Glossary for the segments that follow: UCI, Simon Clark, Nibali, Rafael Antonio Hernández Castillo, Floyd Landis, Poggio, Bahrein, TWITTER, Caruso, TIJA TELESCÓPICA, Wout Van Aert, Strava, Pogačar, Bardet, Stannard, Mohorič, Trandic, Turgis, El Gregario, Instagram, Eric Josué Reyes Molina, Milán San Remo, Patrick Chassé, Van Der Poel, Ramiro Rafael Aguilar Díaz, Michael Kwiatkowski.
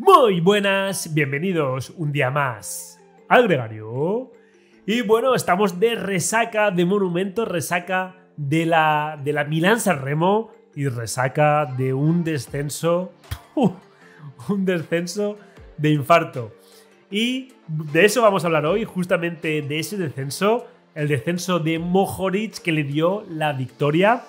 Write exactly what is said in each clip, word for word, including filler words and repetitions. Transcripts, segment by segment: Muy buenas, bienvenidos un día más al Gregario. Y bueno, estamos de resaca de monumento, resaca de la, de la Milán San Remo y resaca de un descenso, uh, un descenso de infarto. Y de eso vamos a hablar hoy, justamente de ese descenso, el descenso de Mohorič que le dio la victoria.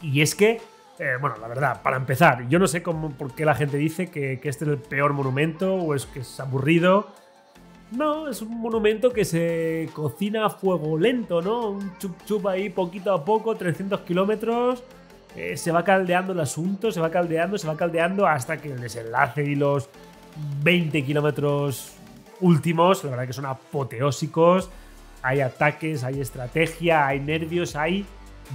Y es que Eh, bueno, la verdad, para empezar, yo no sé cómo, por qué la gente dice que, que este es el peor monumento o es que es aburrido. No, es un monumento que se cocina a fuego lento, ¿no? Un chup chup ahí poquito a poco, trescientos kilómetros. Eh, se va caldeando el asunto, se va caldeando, se va caldeando hasta que el desenlace y los veinte kilómetros últimos, la verdad que son apoteósicos. Hay ataques, hay estrategia, hay nervios, hay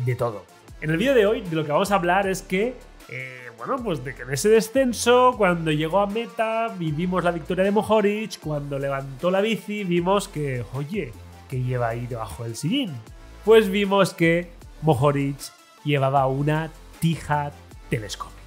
de todo. En el vídeo de hoy de lo que vamos a hablar es que, eh, bueno, pues de que en ese descenso, cuando llegó a meta, vivimos la victoria de Mohorič, cuando levantó la bici, vimos que, oye, ¿qué lleva ahí debajo del sillín? Pues vimos que Mohorič llevaba una tija telescópica.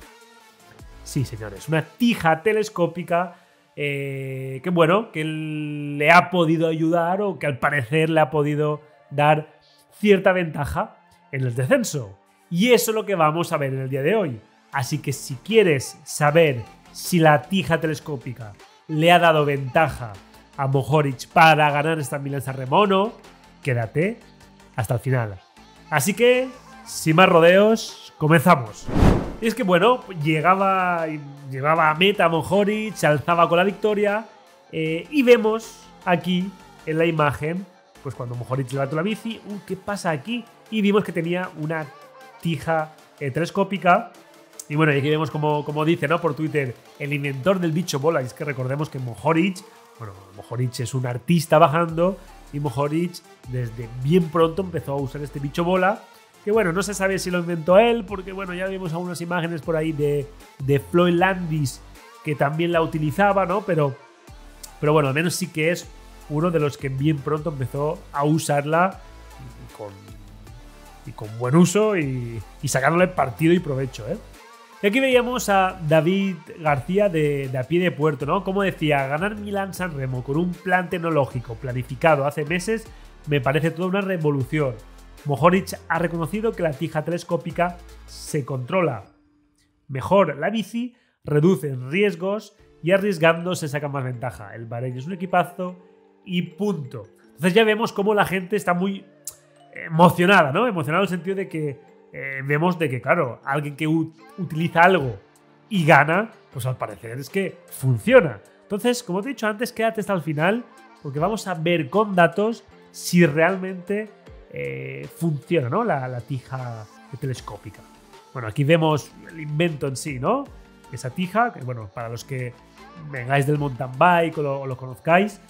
Sí, señores, una tija telescópica eh, que, bueno, que le ha podido ayudar o que al parecer le ha podido dar cierta ventaja en el descenso. Y eso es lo que vamos a ver en el día de hoy. Así que si quieres saber si la tija telescópica le ha dado ventaja a Mohorič para ganar esta Milán San Remo o no, quédate hasta el final. Así que, sin más rodeos, comenzamos. Y es que bueno, llegaba, llegaba a meta Mohorič, se alzaba con la victoria eh, y vemos aquí en la imagen, pues cuando Mohorič levantó la bici, uh, ¿qué pasa aquí? Y vimos que tenía una tija eh, telescópica. Y bueno, aquí vemos como, como dice, ¿no?, por Twitter, el inventor del bicho bola. Y es que recordemos que Mohorič, bueno, Mohorič es un artista bajando y Mohorič desde bien pronto empezó a usar este bicho bola. Que bueno, no se sabe si lo inventó él, porque bueno, ya vimos algunas imágenes por ahí de, de Floyd Landis que también la utilizaba, ¿no? Pero, pero bueno, al menos sí que es uno de los que bien pronto empezó a usarla y con, y con buen uso y, y sacándole partido y provecho, ¿eh? Y aquí veíamos a David García de, de a pie de puerto, ¿no? Como decía, ganar Milán San Remo con un plan tecnológico planificado hace meses me parece toda una revolución. Mohorič ha reconocido que la tija telescópica se controla mejor la bici, reduce riesgos y arriesgando se saca más ventaja. El Bahrein es un equipazo y punto. Entonces ya vemos cómo la gente está muy emocionada, ¿no? Emocionada en el sentido de que eh, vemos de que, claro, alguien que utiliza algo y gana, pues al parecer es que funciona. Entonces, como te he dicho antes, quédate hasta el final porque vamos a ver con datos si realmente eh, funciona, ¿no?, la, la tija telescópica. Bueno, aquí vemos el invento en sí, ¿no? Esa tija, que bueno, para los que vengáis del mountain bike o lo, o lo conozcáis,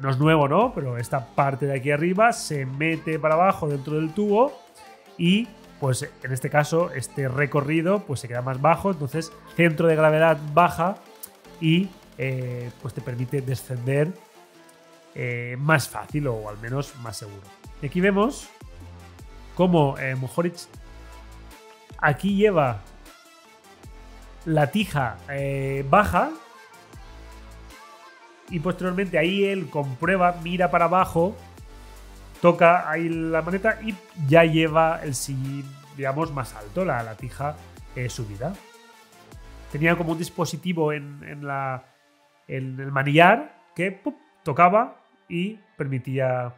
no es nuevo, ¿no? Pero esta parte de aquí arriba se mete para abajo dentro del tubo y, pues, en este caso, este recorrido pues se queda más bajo. Entonces, centro de gravedad baja y, eh, pues, te permite descender eh, más fácil o al menos más seguro. Y aquí vemos cómo eh, Mohorič aquí lleva la tija eh, baja. Y posteriormente ahí él comprueba, mira para abajo, toca ahí la maneta y ya lleva el sillín, digamos, más alto, la, la tija eh, subida. Tenía como un dispositivo en, en, la, en el manillar que ¡pup!, tocaba y permitía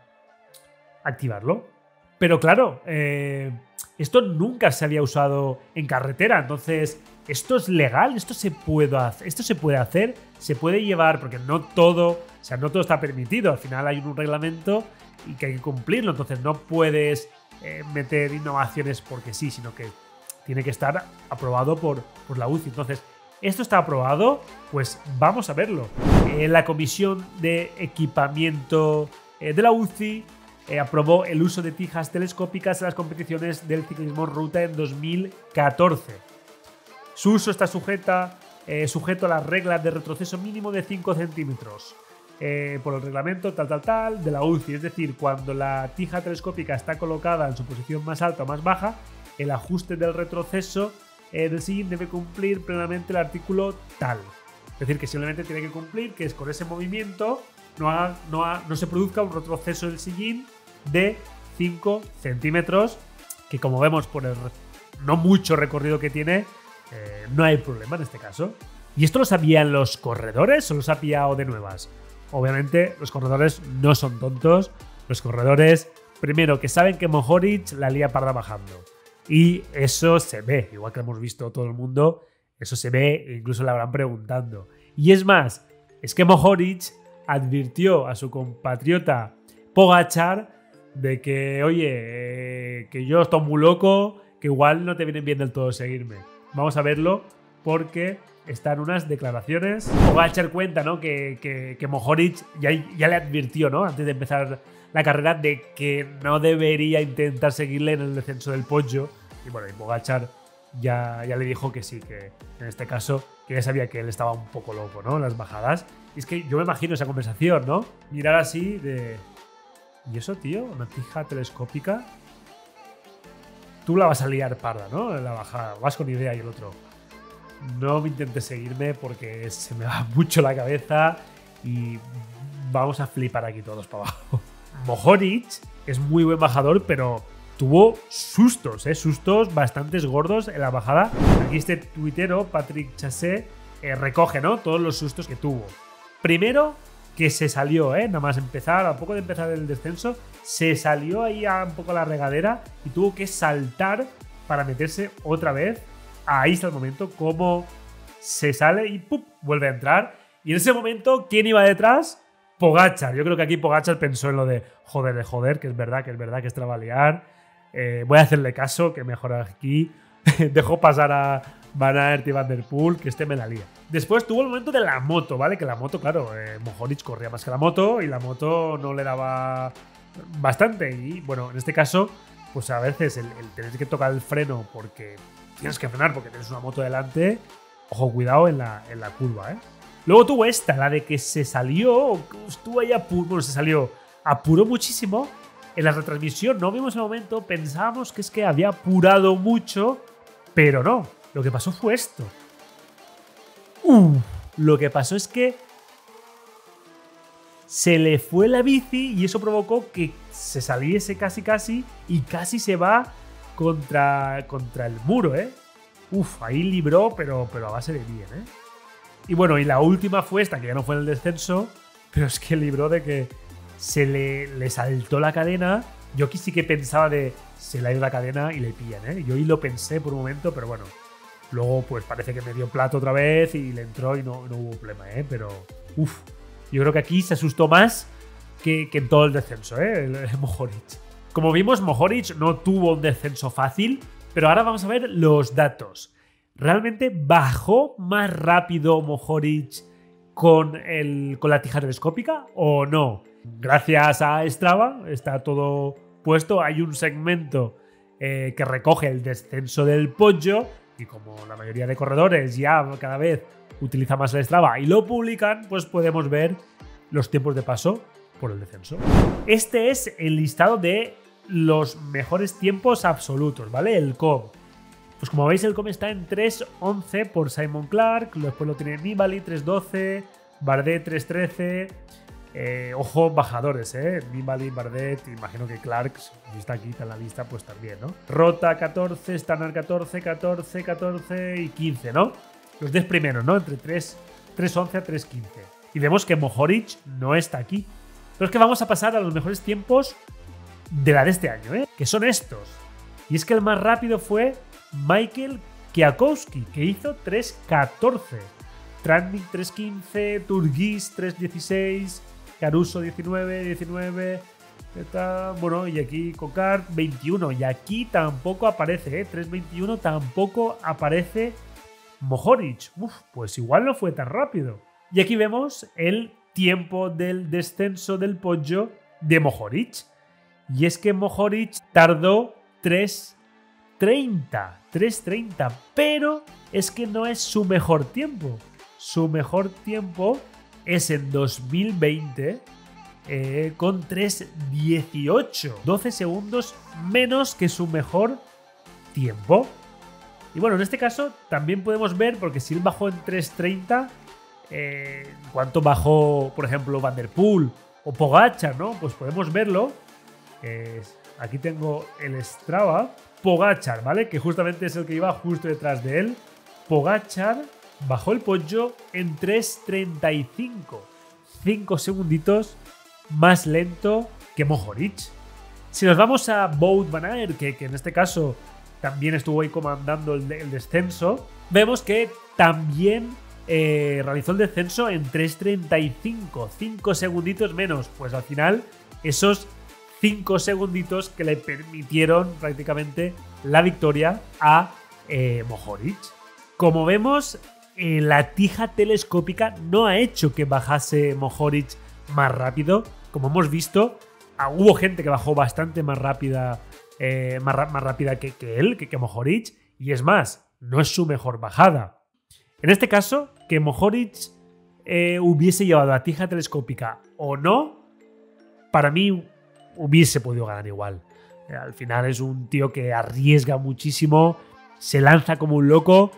activarlo. Pero claro, eh, esto nunca se había usado en carretera, entonces esto es legal, esto se puede hacer, esto se puede hacer, se puede llevar, porque no todo, o sea, no todo está permitido. Al final hay un reglamento y que hay que cumplirlo. Entonces no puedes eh, meter innovaciones porque sí, sino que tiene que estar aprobado por, por la U C I. Entonces, esto está aprobado, pues vamos a verlo. Eh, la Comisión de Equipamiento eh, de la U C I eh, aprobó el uso de tijas telescópicas en las competiciones del ciclismo en ruta en dos mil catorce. Su uso está sujeta, eh, sujeto a las reglas de retroceso mínimo de cinco centímetros eh, por el reglamento tal, tal, tal de la U C I. Es decir, cuando la tija telescópica está colocada en su posición más alta o más baja, el ajuste del retroceso eh, del sillín debe cumplir plenamente el artículo tal. Es decir, que simplemente tiene que cumplir que es con ese movimiento no, haga, no, ha, no se produzca un retroceso del sillín de cinco centímetros, que como vemos por el no mucho recorrido que tiene, eh, no hay problema en este caso. ¿Y esto lo sabían los corredores o los ha pillado de nuevas? Obviamente los corredores no son tontos. Los corredores, primero, que saben que Mohorič la lía parda bajando. Y eso se ve, igual que lo hemos visto todo el mundo, eso se ve, incluso le habrán preguntando. Y es más, es que Mohorič advirtió a su compatriota Pogačar de que, oye, eh, que yo estoy muy loco, que igual no te vienen bien del todo seguirme. Vamos a verlo porque están unas declaraciones. Pogačar cuenta, ¿no?, que, que, que Mohorič ya, ya le advirtió, ¿no?, antes de empezar la carrera, de que no debería intentar seguirle en el descenso del Poggio. Y bueno, y Pogačar ya, ya le dijo que sí, que en este caso que ya sabía que él estaba un poco loco, ¿no?, en las bajadas. Y es que yo me imagino esa conversación, ¿no? Mirar así de... ¿Y eso, tío? ¿Una tija telescópica? Tú la vas a liar parda, ¿no?, en la bajada. Vas con idea y el otro: no me intentes seguirme porque se me va mucho la cabeza y vamos a flipar aquí todos para abajo. Mohorič es muy buen bajador, pero tuvo sustos, ¿eh? Sustos bastantes gordos en la bajada. Aquí este tuitero, Patrick Chassé, eh, recoge, ¿no?, todos los sustos que tuvo. Primero, que se salió, ¿eh? Nada más empezar, a poco de empezar el descenso, se salió ahí a un poco la regadera y tuvo que saltar para meterse otra vez. Ahí está el momento, cómo se sale y ¡pup!, vuelve a entrar. Y en ese momento, ¿quién iba detrás? Pogačar. Yo creo que aquí Pogačar pensó en lo de joder, de joder, que es verdad, que es verdad, que es trabalear. Eh, voy a hacerle caso, que mejora aquí. Dejó pasar a Van Aert y Van Der Poel, que este me la lía. Después tuvo el momento de la moto, ¿vale? Que la moto, claro, eh, Mohorič corría más que la moto y la moto no le daba bastante. Y bueno, en este caso, pues a veces el, el tener que tocar el freno porque tienes que frenar, porque tienes una moto delante, ojo, cuidado en la, en la curva, ¿eh? Luego tuvo esta, la de que se salió, estuvo ahí apurado, bueno, se salió, apuró muchísimo. En la retransmisión no vimos el momento, pensábamos que es que había apurado mucho, pero no, lo que pasó fue esto. Uh, lo que pasó es que se le fue la bici y eso provocó que se saliese casi casi y casi se va contra, contra el muro, ¿eh? Uf, ahí libró, pero, pero a base de bien, ¿eh? Y bueno, y la última fue esta, que ya no fue en el descenso, pero es que libró de que se le, le saltó la cadena. Yo aquí sí que pensaba de se le ha ido la cadena y le pillan, ¿eh? Yo ahí lo pensé por un momento, pero bueno. Luego pues parece que me dio plato otra vez y le entró y no, no hubo problema, ¿eh? Pero, uff, yo creo que aquí se asustó más que, que en todo el descenso, ¿eh? El, el Mohorič. Como vimos, Mohorič no tuvo un descenso fácil, pero ahora vamos a ver los datos. Realmente bajó más rápido Mohorič con, el, con la tija telescópica o no. Gracias a Strava está todo puesto. Hay un segmento eh, que recoge el descenso del Poggio y como la mayoría de corredores ya cada vez utiliza más el Strava y lo publican, pues podemos ver los tiempos de paso por el descenso. Este es el listado de los mejores tiempos absolutos, ¿vale? El C O M. Pues como veis, el C O M está en tres once por Simon Clark, después lo tiene Nibali tres doce, Bardet tres trece, eh, ojo, bajadores, eh, Nibali, Bardet, imagino que Clark, si está aquí en la lista, pues también, ¿no? Rota catorce, Stannard catorce, catorce, catorce y quince, ¿no? Los diez primeros, ¿no? Entre tres once a tres quince. Y vemos que Mohorič no está aquí. Pero es que vamos a pasar a los mejores tiempos de la de este año, ¿eh? Que son estos. Y es que el más rápido fue Michael Kwiatkowski, que hizo tres catorce. Trandic tres quince, Turgis tres dieciséis, Caruso diecinueve, diecinueve. Eta, bueno, y aquí Cocar veintiuno. Y aquí tampoco aparece, ¿eh? tres veintiuno tampoco aparece Mohorič. Uf, pues igual no fue tan rápido. Y aquí vemos el tiempo del descenso del Poggio de Mohorič. Y es que Mohorič tardó tres treinta, pero es que no es su mejor tiempo. Su mejor tiempo es en dos mil veinte eh, con tres dieciocho, doce segundos menos que su mejor tiempo. Y bueno, en este caso también podemos ver, porque si él bajó en tres treinta, eh, cuánto bajó, por ejemplo, Van Der Poel o Pogačar, ¿no? Pues podemos verlo. Eh, aquí tengo el Strava. Pogačar, ¿vale? Que justamente es el que iba justo detrás de él. Pogačar bajó el Poggio en tres treinta y cinco. cinco segunditos más lento que Mohorič. Si nos vamos a Wout Van Aert, que, que en este caso también estuvo ahí comandando el, el descenso, vemos que también eh, realizó el descenso en tres treinta y cinco, cinco segunditos menos. Pues al final, esos cinco segunditos que le permitieron prácticamente la victoria a eh, Mohorič. Como vemos, eh, la tija telescópica no ha hecho que bajase Mohorič más rápido. Como hemos visto, ah, hubo gente que bajó bastante más rápida, eh, más, más rápida que, que él, que, que Mohorič, y es más, no es su mejor bajada. En este caso, que Mohorič eh, hubiese llevado la tija telescópica o no, para mí hubiese podido ganar igual. Eh, al final es un tío que arriesga muchísimo, se lanza como un loco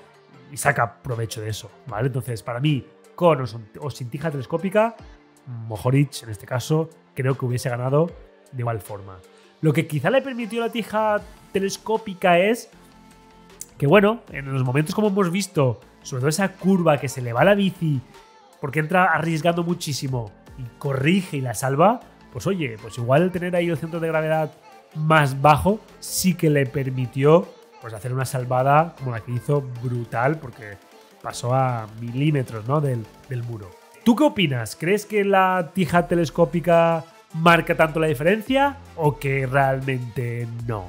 y saca provecho de eso, ¿vale? Entonces, para mí, con o, son, o sin tija telescópica, Mohorič, en este caso, creo que hubiese ganado de igual forma. Lo que quizá le permitió la tija telescópica es que, bueno, en los momentos como hemos visto, sobre todo esa curva que se le va a la bici porque entra arriesgando muchísimo y corrige y la salva, pues oye, pues igual tener ahí el centro de gravedad más bajo sí que le permitió pues hacer una salvada como la que hizo brutal, porque pasó a milímetros, ¿no?, del, del muro. ¿Tú qué opinas? ¿Crees que la tija telescópica marca tanto la diferencia o que realmente no?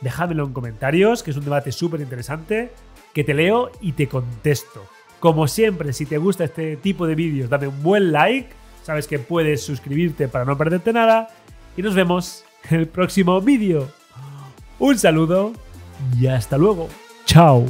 Déjamelo en comentarios, que es un debate súper interesante, que te leo y te contesto. Como siempre, si te gusta este tipo de vídeos, dame un buen like. Sabes que puedes suscribirte para no perderte nada. Y nos vemos en el próximo vídeo. Un saludo y hasta luego. Chao.